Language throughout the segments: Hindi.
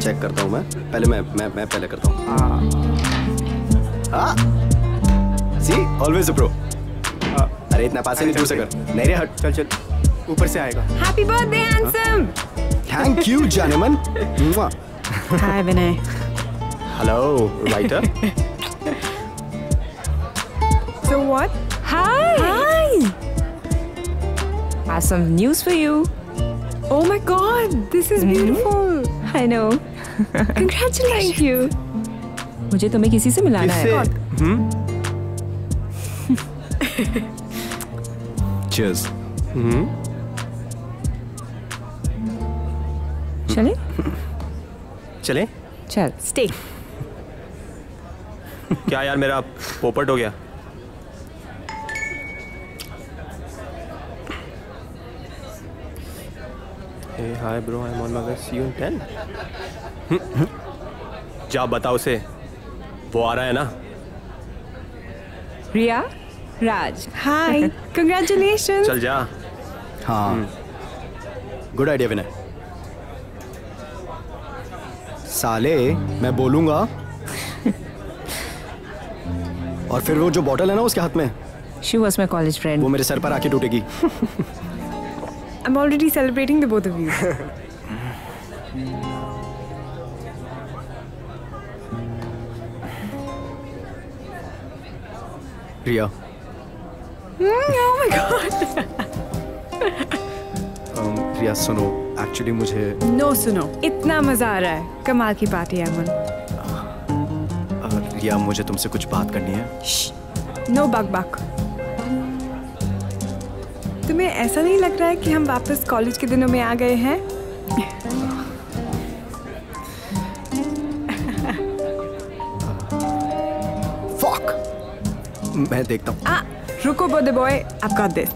चेक करता हूँ मैं पहले मैं पहले करता हूँ। See always a pro. अरे इतना पास नहीं, दूर से कर। नहीं रे हट, चल चल ऊपर से आएगा। Happy birthday handsome. Thank you जनमन। Hi Vinay. Hello writer. So what? Hi. Awesome news for you. Oh my god, this is beautiful. I know. Congratulations. Thank you. मुझे तुम्हें किसी से मिलाना है। Cheers. चले? चले? चल, stay. क्या यार मेरा पोपट हो गया? Hey, hi bro, I'm on my way. See you in 10. जा बताओ उसे, वो आ रहा है ना? रिया, राज, हाय, congratulations. चल जा। हाँ, good idea विनय। साले मैं बोलूँगा और फिर वो जो बॉटल है ना उसके हाथ में। She was my college friend. वो मेरे सर पर आके टूटेगी। I'm already celebrating the both of you. Ria. Oh my god. Ria, सुनो, actually मुझे. No सुनो, इतना मजा आ रहा है, कमाल की बात है अमन. Ria, मुझे तुमसे कुछ बात करनी है. Shh. No buck buck. तुम्हें ऐसा नहीं लग रहा है कि हम वापस कॉलेज के दिनों में आ गए हैं? Fuck! मैं देखता हूँ। रुको बोधे boy, I've got this.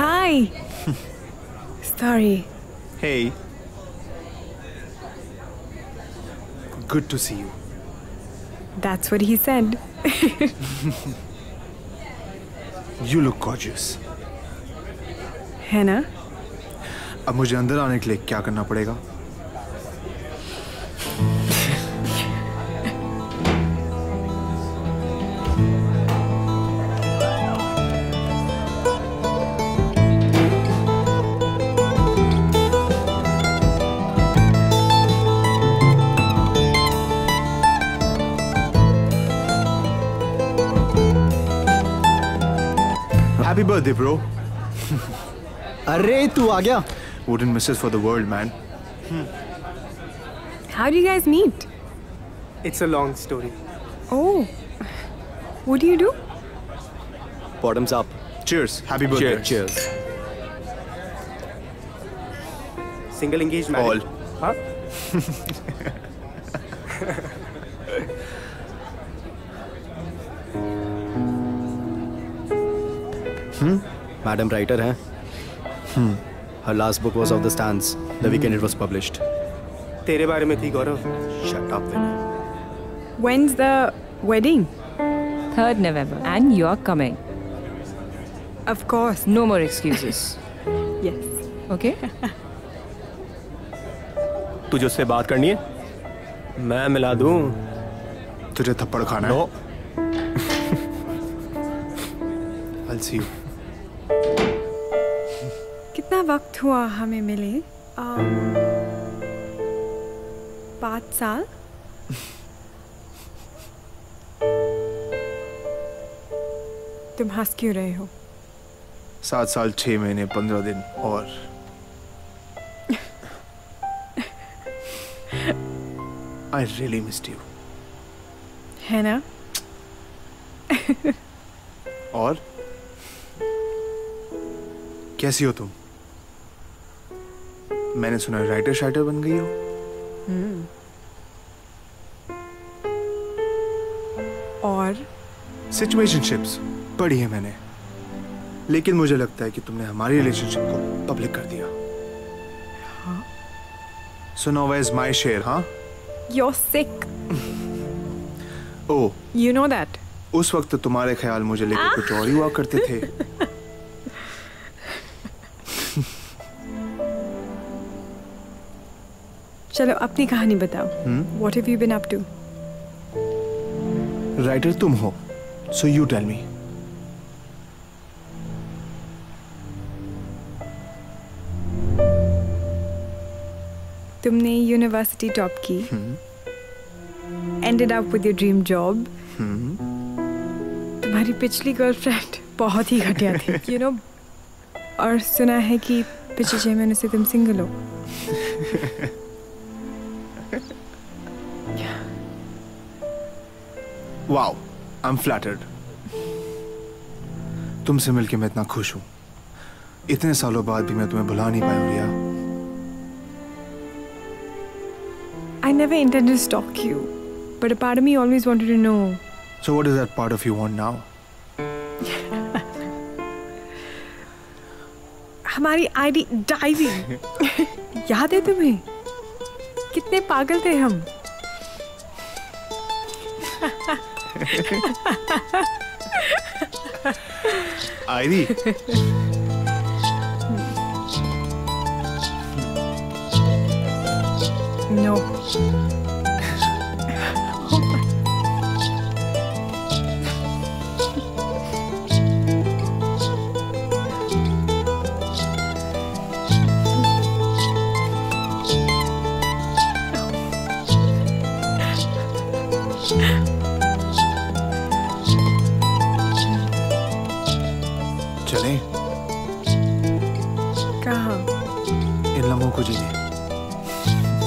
Hi. Sorry. Hey. Good to see you. That's what he said. You look gorgeous. है ना? अब मुझे अंदर आने के लिए क्या करना पड़ेगा? Happy birthday, bro. अरे तू आ गया. Wouldn't miss it for the world, man. How do you guys meet? It's a long story. Oh, what do you do? Bottoms up. Cheers. Happy birthday. Cheers. Cheers. Single engaged marriage. All. Huh? Madam writer है. Her last book was Of the Stands. The weekend it was published. तेरे बारे में थी गौरव. Shut up, Vinay. When's the wedding? 3rd November. And you're coming. Of course. No more excuses. Yes. Okay. तुझे उससे बात करनी है? मैं मिला दूँ. तुझे थप्पड़ खाना है. I'll see you. कितना वक्त हुआ हमें मिले? 5 साल? तुम हंस क्यों रहे हो? 7 साल 6 महीने 15 दिन और I really missed you. है ना? और कैसी हो तुम? मैंने सुना राइटर शाइटर बन गई हो। और सिचुएशनशिप्स पढ़ी है मैंने, लेकिन मुझे लगता है कि तुमने हमारी रिलेशनशिप को पब्लिक कर दिया। हाँ। So now where's my share? हाँ? You're sick. Oh. You know that. उस वक्त तुम्हारे ख्याल मुझे लेकर कुछ और ही हुआ करते थे। चलो अपनी कहानी बताओ। What have you been up to? Writer तुम हो, so you tell me. तुमने यूनिवर्सिटी टॉप की, ended up with your dream job. तुम्हारी पिछली गर्लफ्रेंड बहुत ही घटिया थी, you know? और सुना है कि पिछले 6 महीने से तुम सिंगल हो। Wow, I am flattered. तुमसे मिलके मैं इतना खुश हूँ। इतने सालों बाद भी मैं तुम्हें भुला नहीं पाया Riya. I never intended to stalk you, but a part of me always wanted to know. So what does that part of you want now? हमारी आईडी डाइविंग याद है तुम्हें? कितने पागल थे हम। आईडी नो इन लम्हों को जीने।